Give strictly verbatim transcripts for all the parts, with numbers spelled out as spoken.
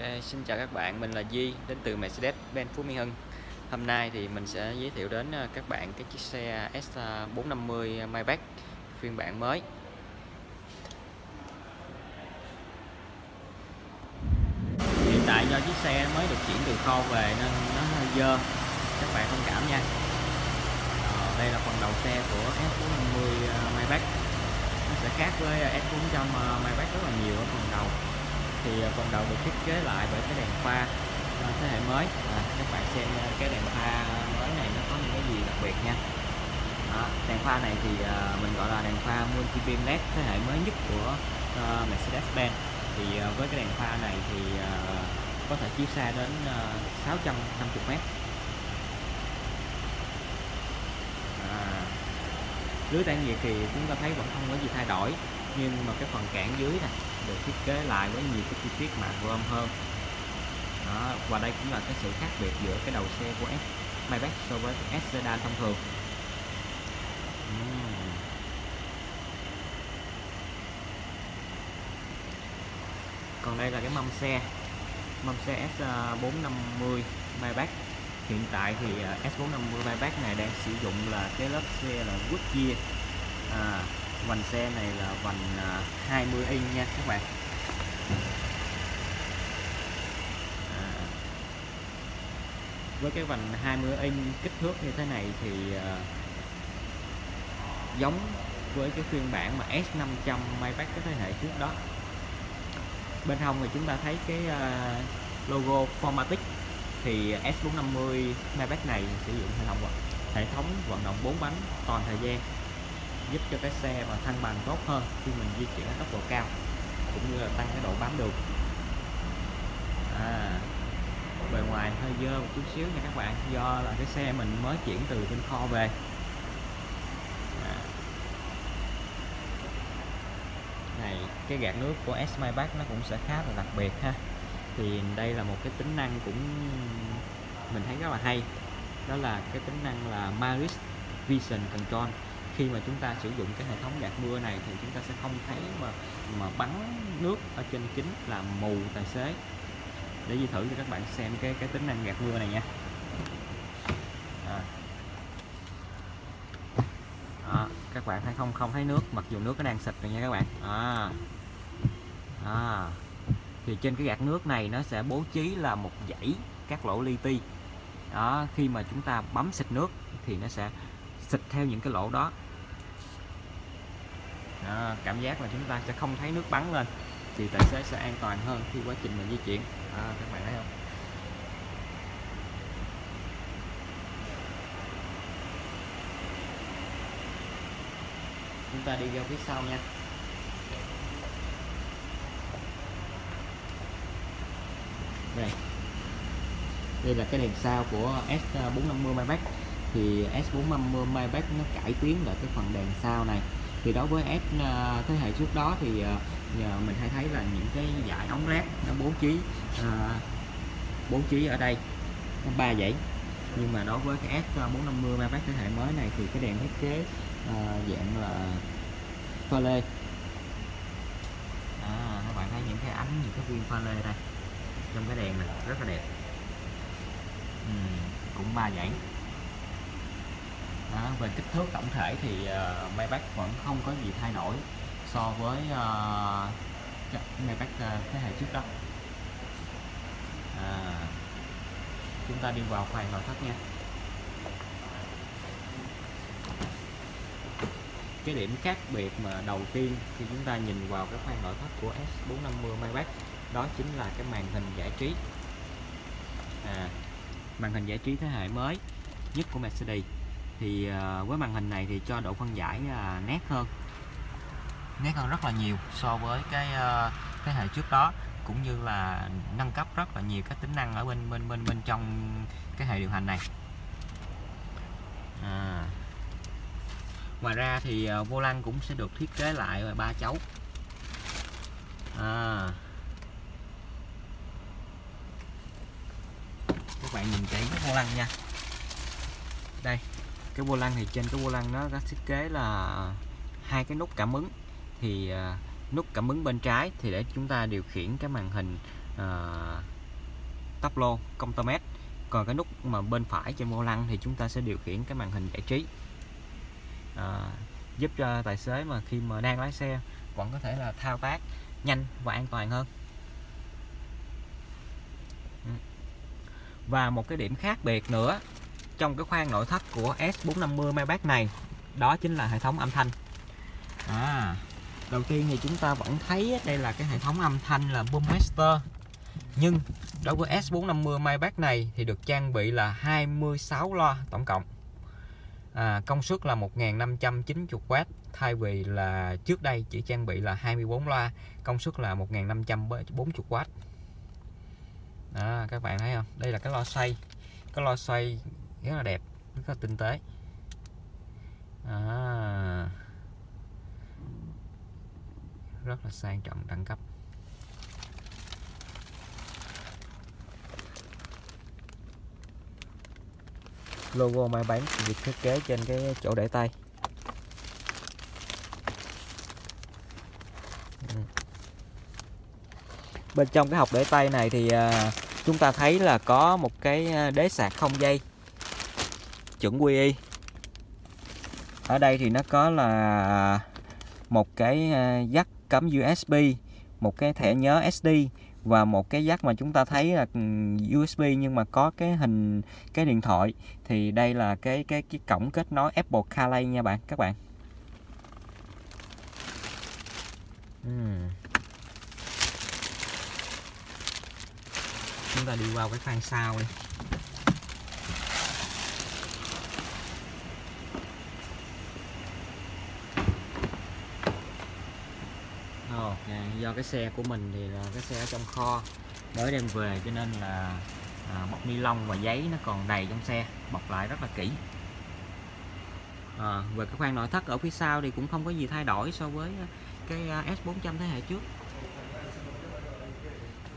Okay, xin chào các bạn, mình là Duy đến từ Mercedes-Benz Phú Mỹ Hưng. Hôm nay thì mình sẽ giới thiệu đến các bạn cái chiếc xe S bốn trăm năm mươi Maybach phiên bản mới. Hiện tại do chiếc xe mới được chuyển từ kho về nên nó hơi dơ, các bạn thông cảm nha. Ờ, đây là phần đầu xe của S bốn trăm năm mươi Maybach. Nó sẽ khác với S bốn trăm Maybach rất là nhiều ở phần đầu. Thì phần đầu được thiết kế lại bởi cái đèn pha thế hệ mới. À, các bạn xem cái đèn pha mới này nó có những cái gì đặc biệt nha. Đó, đèn pha này thì mình gọi là đèn pha Multi Beam led thế hệ mới nhất của uh, Mercedes-Benz. Thì uh, với cái đèn pha này thì uh, có thể chiếu xa đến uh, sáu trăm năm mươi mét. À, lưới tản nhiệt thì chúng ta thấy vẫn không có gì thay đổi, nhưng mà cái phần cản dưới này được thiết kế lại với nhiều cái chi tiết mà gồm hơn. Đó, và đây cũng là cái sự khác biệt giữa cái đầu xe của S Maybach so với S sedan thông thường. uhm. Còn đây là cái mâm xe mâm xe S bốn trăm năm mươi Maybach. Hiện tại thì S bốn trăm năm mươi Maybach này đang sử dụng là cái lớp xe là Goodyear. à, Vành xe này là vành hai mươi inch nha các bạn. à, Với cái vành hai mươi inch kích thước như thế này thì à, giống với cái phiên bản mà S năm trăm Maybach cái thế hệ trước đó. Bên hông thì chúng ta thấy cái à, logo Formatic. Thì S bốn trăm năm mươi Maybach này sử dụng hệ thống hệ thống vận động bốn bánh toàn thời gian, giúp cho cái xe mà thăng bằng tốt hơn khi mình di chuyển ở tốc độ cao, cũng như là tăng cái độ bám đường. À, bề ngoài hơi dơ một chút xíu nha các bạn, do là cái xe mình mới chuyển từ bên kho về. à. Này, cái gạt nước của S Maybach nó cũng sẽ khá là đặc biệt ha. Thì đây là một cái tính năng cũng mình thấy rất là hay, đó là cái tính năng là Matrix Vision Control. Khi mà chúng ta sử dụng cái hệ thống gạt mưa này thì chúng ta sẽ không thấy mà mà bắn nước ở trên kính làm mù tài xế. Để Duy thử cho các bạn xem cái cái tính năng gạt mưa này nha. à. À, các bạn thấy không không thấy nước, mặc dù nước nó đang xịt rồi nha các bạn. à. À. Thì trên cái gạt nước này nó sẽ bố trí là một dãy các lỗ li ti. Đó, khi mà chúng ta bấm xịt nước thì nó sẽ xịt theo những cái lỗ đó. à, Cảm giác là chúng ta sẽ không thấy nước bắn lên, thì tài xế sẽ an toàn hơn khi quá trình mình di chuyển. à, Các bạn thấy không? Chúng ta đi ra phía sau nha. Đây, đây là cái đèn sau của S bốn trăm năm mươi Maybach. Thì S bốn trăm năm mươi Maybach nó cải tiến lại cái phần đèn sau này. Thì đối với S thế hệ trước đó thì nhờ mình hay thấy là những cái dải ống led nó bố trí à, bố trí ở đây ba dãy. Nhưng mà đối với cái S bốn trăm năm mươi Maybach thế hệ mới này thì cái đèn thiết kế à, dạng là pha lê. à, Các bạn thấy những cái ánh, những cái viên pha lê đây trong cái đèn này rất là đẹp. ừ, Cũng ba dãy. À, về kích thước tổng thể thì uh, Maybach vẫn không có gì thay đổi so với uh, Maybach uh, thế hệ trước đó. à, Chúng ta đi vào khoang nội thất nha. Cái điểm khác biệt mà đầu tiên khi chúng ta nhìn vào cái khoang nội thất của S bốn trăm năm mươi Maybach đó chính là cái màn hình giải trí. à, Màn hình giải trí thế hệ mới nhất của Mercedes. Thì với màn hình này thì cho độ phân giải nét hơn nét hơn rất là nhiều so với cái thế hệ trước đó, cũng như là nâng cấp rất là nhiều các tính năng ở bên bên bên bên trong cái hệ điều hành này. à. Ngoài ra thì vô lăng cũng sẽ được thiết kế lại và ba chấu. à. Các bạn nhìn kỹ cái vô lăng nha. Đây, cái vô lăng thì trên cái vô lăng nó có thiết kế là hai cái nút cảm ứng. Thì nút cảm ứng bên trái thì để chúng ta điều khiển cái màn hình uh, táp lô công tơ mét, còn cái nút mà bên phải trên vô lăng thì chúng ta sẽ điều khiển cái màn hình giải trí, uh, giúp cho tài xế mà khi mà đang lái xe vẫn có thể là thao tác nhanh và an toàn hơn. Và một cái điểm khác biệt nữa trong cái khoang nội thất của S bốn trăm năm mươi Maybach này đó chính là hệ thống âm thanh. À, đầu tiên thì chúng ta vẫn thấy đây là cái hệ thống âm thanh là Burmester, nhưng đối với S bốn trăm năm mươi Maybach này thì được trang bị là hai mươi sáu loa tổng cộng, à, công suất là một nghìn năm trăm chín mươi oát thay vì là trước đây chỉ trang bị là hai mươi bốn loa công suất là một nghìn năm trăm bốn mươi oát. À, các bạn thấy không, đây là cái loa xoay, cái loa xoay rất là đẹp, rất là tinh tế. À, rất là sang trọng đẳng cấp. Logo Maybach được thiết kế trên cái chỗ để tay. Bên trong cái hộc để tay này thì chúng ta thấy là có một cái đế sạc không dây chuẩn quy i. Ở đây thì nó có là một cái jack cắm u ét bê, một cái thẻ nhớ ét đê và một cái jack mà chúng ta thấy là u ét bê nhưng mà có cái hình cái điện thoại, thì đây là cái cái cái cổng kết nối Apple Carplay nha bạn các bạn. Uhm. Chúng ta đi vào cái khoang sau đi. Ồ, do cái xe của mình thì là cái xe ở trong kho mới đem về cho nên là à, bọc ni lông và giấy nó còn đầy trong xe, bọc lại rất là kỹ. À, về cái khoang nội thất ở phía sau thì cũng không có gì thay đổi so với cái S bốn trăm thế hệ trước.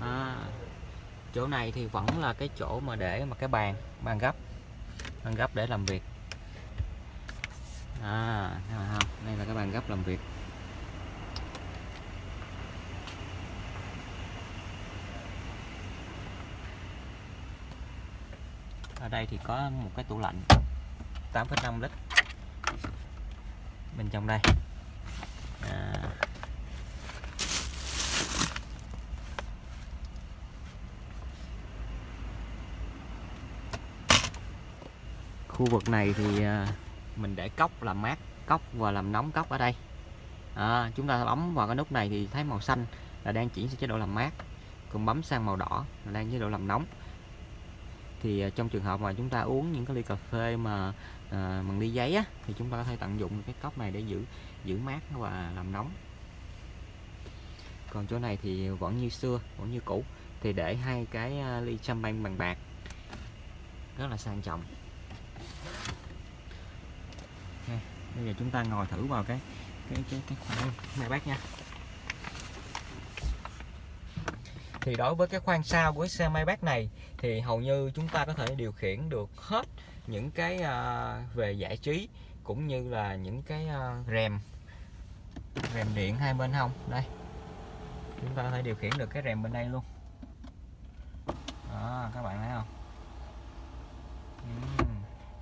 À, chỗ này thì vẫn là cái chỗ mà để mà cái bàn bàn gấp bàn gấp để làm việc. À, không, đây là cái bàn gấp làm việc. Ở đây thì có một cái tủ lạnh tám phẩy năm lít bên trong đây. À, khu vực này thì mình để cốc làm mát cốc và làm nóng cốc ở đây. À, chúng ta bấm vào cái nút này thì thấy màu xanh là đang chuyển sang chế độ làm mát, còn bấm sang màu đỏ là đang chế độ làm nóng. Thì trong trường hợp mà chúng ta uống những cái ly cà phê mà à, bằng ly giấy á, thì chúng ta có thể tận dụng cái cốc này để giữ giữ mát và làm nóng. Còn chỗ này thì vẫn như xưa, vẫn như cũ, thì để hai cái ly champagne bằng bạc rất là sang trọng. Bây giờ chúng ta ngồi thử vào cái cái cái cái khoang Maybach nha. Thì đối với cái khoang sau của xe Maybach này thì hầu như chúng ta có thể điều khiển được hết những cái về giải trí cũng như là những cái rèm rèm điện hai bên hông. Đây, chúng ta có thể điều khiển được cái rèm bên đây luôn. Đó, các bạn thấy không?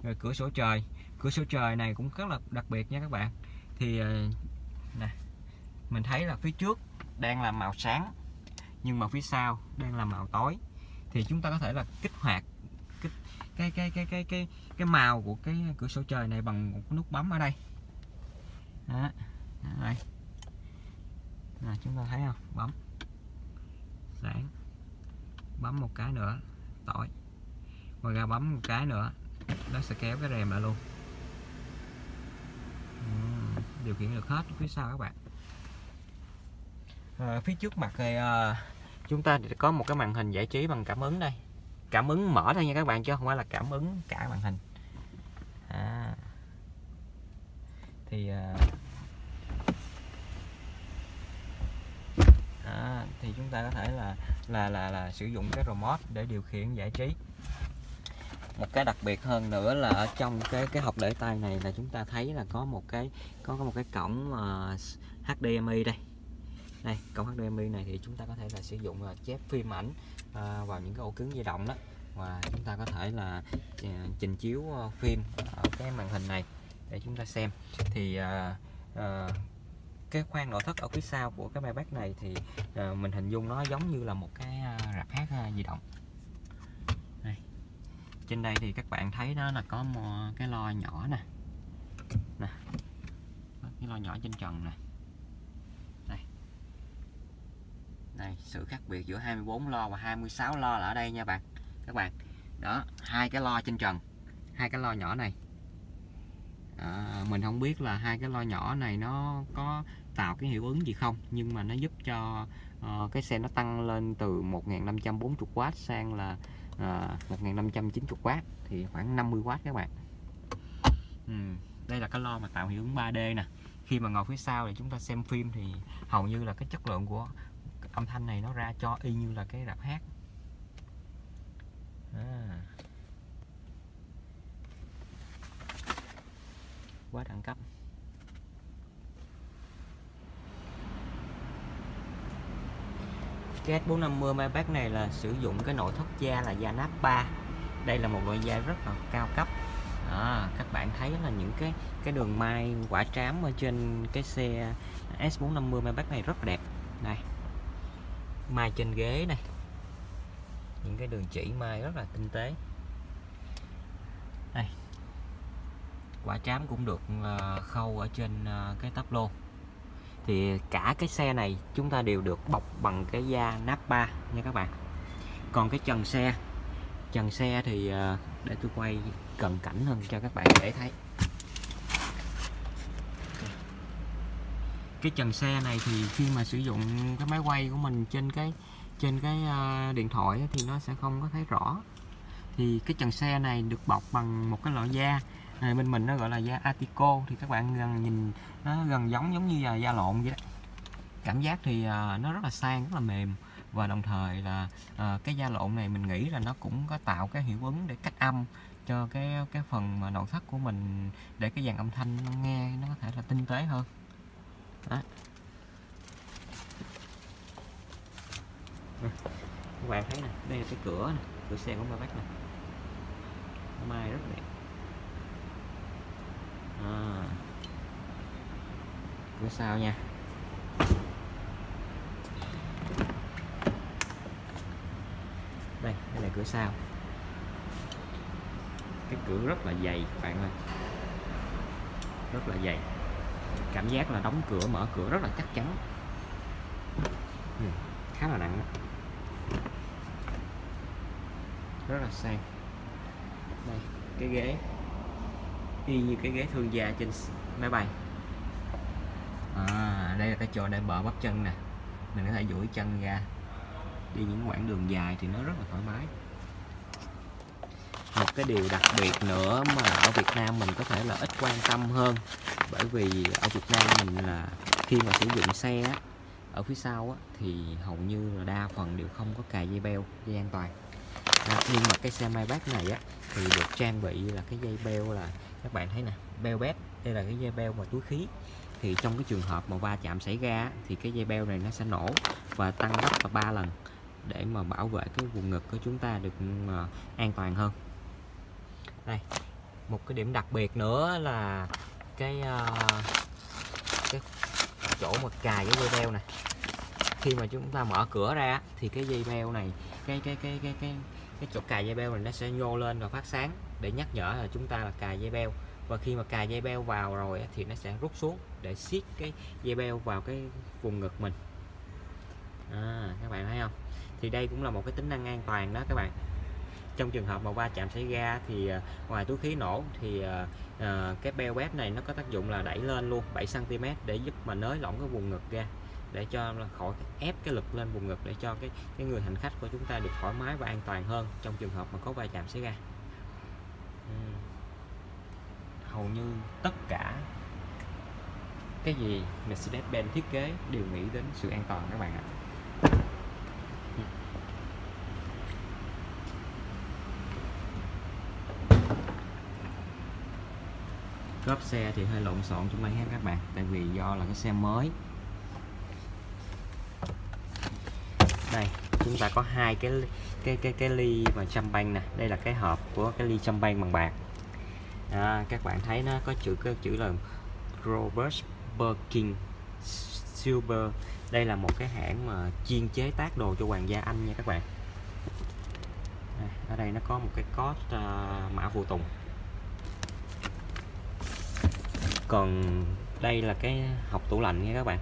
Rồi cửa sổ trời, cửa sổ trời này cũng rất là đặc biệt nha các bạn. Thì này, mình thấy là phía trước đang là màu sáng nhưng mà phía sau đang là màu tối, thì chúng ta có thể là kích hoạt kích, cái, cái cái cái cái cái màu của cái cửa sổ trời này bằng một nút bấm ở đây. Đó, đây. Đó, chúng ta thấy không, bấm sáng, bấm một cái nữa tối, rồi ra bấm một cái nữa nó sẽ kéo cái rèm lại luôn. Ừ, điều khiển được hết phía sau các bạn. À, phía trước mặt thì à, chúng ta có một cái màn hình giải trí bằng cảm ứng đây, cảm ứng mở thôi nha các bạn, chứ không phải là cảm ứng cả màn hình. À, thì à, à, thì chúng ta có thể là là là là sử dụng cái remote để điều khiển giải trí. Một cái đặc biệt hơn nữa là ở trong cái cái hộc để tay này là chúng ta thấy là có một cái có, có một cái cổng uh, hát đê em i đây. Đây, cổng hát đê em i này thì chúng ta có thể là sử dụng là chép phim ảnh à, vào những cái ổ cứng di động đó, và chúng ta có thể là trình chiếu phim ở cái màn hình này để chúng ta xem. Thì à, à, cái khoang nội thất ở phía sau của cái Maybach này thì à, mình hình dung nó giống như là một cái rạp hát di động. Đây. Trên đây thì các bạn thấy đó là có một cái lo nhỏ nè, nè. cái lo nhỏ trên trần nè. Đây, sự khác biệt giữa hai mươi bốn lo và hai mươi sáu lo là ở đây nha bạn. Các bạn. Đó, hai cái lo trên trần, hai cái lo nhỏ này. À, mình không biết là hai cái lo nhỏ này nó có tạo cái hiệu ứng gì không, nhưng mà nó giúp cho uh, cái xe nó tăng lên từ một nghìn năm trăm bốn mươi oát sang là uh, một nghìn năm trăm chín mươi oát, thì khoảng năm mươi oát các bạn. Ừ, đây là cái lo mà tạo hiệu ứng ba D nè. Khi mà ngồi phía sau để chúng ta xem phim thì hầu như là cái chất lượng của âm thanh này nó ra cho y như là cái rạp hát. À. Quá đẳng cấp. Cái S bốn trăm năm mươi Maybach này là sử dụng cái nội thất da là da Nappa. Đây là một loại da rất là cao cấp. À, các bạn thấy là những cái cái đường may quả trám ở trên cái xe S bốn trăm năm mươi Maybach này rất đẹp. Này. Mai trên ghế này, những cái đường chỉ mai rất là tinh tế. Đây, quả trám cũng được khâu ở trên cái táp lô. Thì cả cái xe này chúng ta đều được bọc bằng cái da Nappa nha các bạn. Còn cái trần xe, trần xe thì để tôi quay cận cảnh hơn cho các bạn để thấy. Cái trần xe này thì khi mà sử dụng cái máy quay của mình trên cái trên cái uh, điện thoại ấy, thì nó sẽ không có thấy rõ. Thì cái trần xe này được bọc bằng một cái loại da này, bên mình nó gọi là da Artico, thì các bạn gần nhìn nó gần giống giống như là da lộn vậy đó. Cảm giác thì uh, nó rất là sang, rất là mềm, và đồng thời là uh, cái da lộn này mình nghĩ là nó cũng có tạo cái hiệu ứng để cách âm cho cái cái phần mà nội thất của mình, để cái dàn âm thanh nó nghe nó có thể là tinh tế hơn. Đó. Các bạn thấy nè, đây là cái cửa nè, cửa xe của Maybach nè, mai rất đẹp. À. Cửa sau nha. Đây, đây là cửa sau. Cái cửa rất là dày các bạn ơi, rất là dày. Cảm giác là đóng cửa mở cửa rất là chắc chắn. Ừ, khá là nặng đó. Rất là sang. Đây, cái ghế y như cái ghế thương gia trên máy bay. À, đây là cái chỗ để bờ bắp chân nè, mình có thể duỗi chân ra đi những quãng đường dài thì nó rất là thoải mái. Một cái điều đặc biệt nữa mà ở Việt Nam mình có thể là ít quan tâm hơn, bởi vì ở Việt Nam mình là khi mà sử dụng xe á, ở phía sau á, thì hầu như là đa phần đều không có cài dây beo, dây an toàn. À, nhưng mà cái xe Maybach này á, thì được trang bị là cái dây beo, là các bạn thấy nè, beo bét, đây là cái dây beo mà túi khí. Thì trong cái trường hợp mà va chạm xảy ra thì cái dây beo này nó sẽ nổ và tăng gấp là ba lần để mà bảo vệ cái vùng ngực của chúng ta được an toàn hơn. Đây, một cái điểm đặc biệt nữa là cái uh, cái chỗ mà cài cái dây beo này, khi mà chúng ta mở cửa ra thì cái dây beo này, cái cái cái cái cái cái chỗ cài dây beo này nó sẽ nhô lên và phát sáng để nhắc nhở là chúng ta là cài dây beo, và khi mà cài dây beo vào rồi thì nó sẽ rút xuống để siết cái dây beo vào cái vùng ngực mình. À, các bạn thấy không? Thì đây cũng là một cái tính năng an toàn đó các bạn. Trong trường hợp mà va chạm xảy ra thì ngoài túi khí nổ thì à, cái beo bét này nó có tác dụng là đẩy lên luôn bảy xăng ti mét để giúp mà nới lỏng cái vùng ngực ra, để cho khỏi ép cái lực lên vùng ngực, để cho cái, cái người hành khách của chúng ta được thoải mái và an toàn hơn trong trường hợp mà có va chạm xảy ra. Uhm. Hầu như tất cả cái gì Mercedes-Benz thiết kế đều nghĩ đến sự an toàn các bạn ạ. Cốp xe thì hơi lộn xộn trong đây ha các bạn, tại vì do là cái xe mới. chúng ta có hai cái cái cái cái ly mà châm banh nè. Đây là cái hộp của cái ly châm banh bằng bạc. À, các bạn thấy nó có chữ cái chữ là Robert Berking Silver. Đây là một cái hãng mà chuyên chế tác đồ cho hoàng gia Anh nha các bạn. À, ở đây nó có một cái code uh, mã phụ tùng. Còn đây là cái hộc tủ lạnh nha các bạn.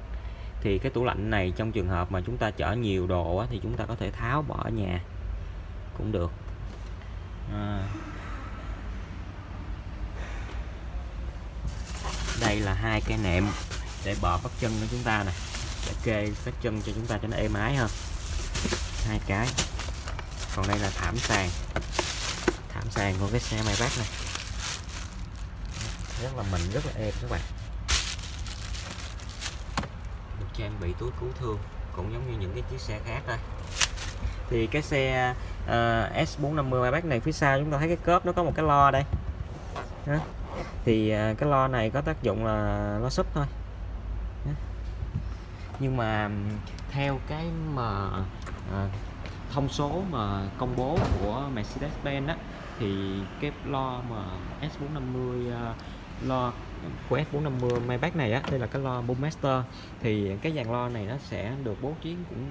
Thì cái tủ lạnh này trong trường hợp mà chúng ta chở nhiều đồ á, thì chúng ta có thể tháo bỏ ở nhà cũng được. À, đây là hai cái nệm để bò bắp chân của chúng ta nè, để kê các chân cho chúng ta cho nó êm ái hơn, hai cái. Còn đây là thảm sàn, thảm sàn của cái xe Maybach này rất là mịn, rất là êm các bạn. Được trang bị túi cứu thương cũng giống như những cái chiếc xe khác thôi. Thì cái xe uh, S bốn trăm năm mươi Maybach này phía sau chúng ta thấy cái cốp nó có một cái lo đây. Đó. Thì uh, cái lo này có tác dụng là lo súp thôi. Đó. Nhưng mà theo cái mà uh, thông số mà công bố của Mercedes-Benz á, thì cái lo mà S bốn trăm năm mươi lo của S bốn trăm năm mươi Maybach này á, đây là cái lo Burmester, thì cái dàn lo này nó sẽ được bố trí cũng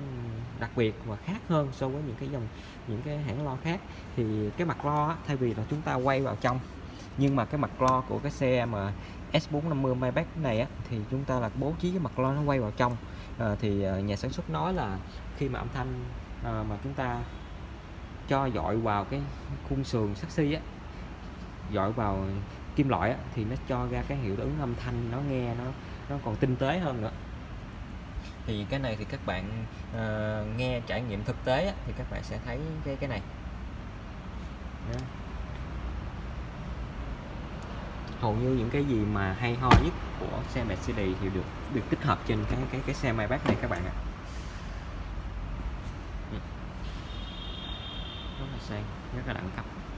đặc biệt và khác hơn so với những cái dòng những cái hãng lo khác. Thì cái mặt lo á, thay vì là chúng ta quay vào trong, nhưng mà cái mặt lo của cái xe mà S bốn trăm năm mươi Maybach này á, thì chúng ta là bố trí cái mặt lo nó quay vào trong. À, thì nhà sản xuất nói là khi mà âm thanh à, mà chúng ta cho dọi vào cái khung sườn saxi á, dọi vào kim loại á, thì nó cho ra cái hiệu ứng âm thanh nó nghe nó nó còn tinh tế hơn nữa. Thì cái này thì các bạn uh, nghe trải nghiệm thực tế á, thì các bạn sẽ thấy cái cái này. Đó. Hầu như những cái gì mà hay ho nhất của xe Mercedes thì được được tích hợp trên cái cái cái xe Maybach này các bạn ạ. Sang rất là đẳng cấp.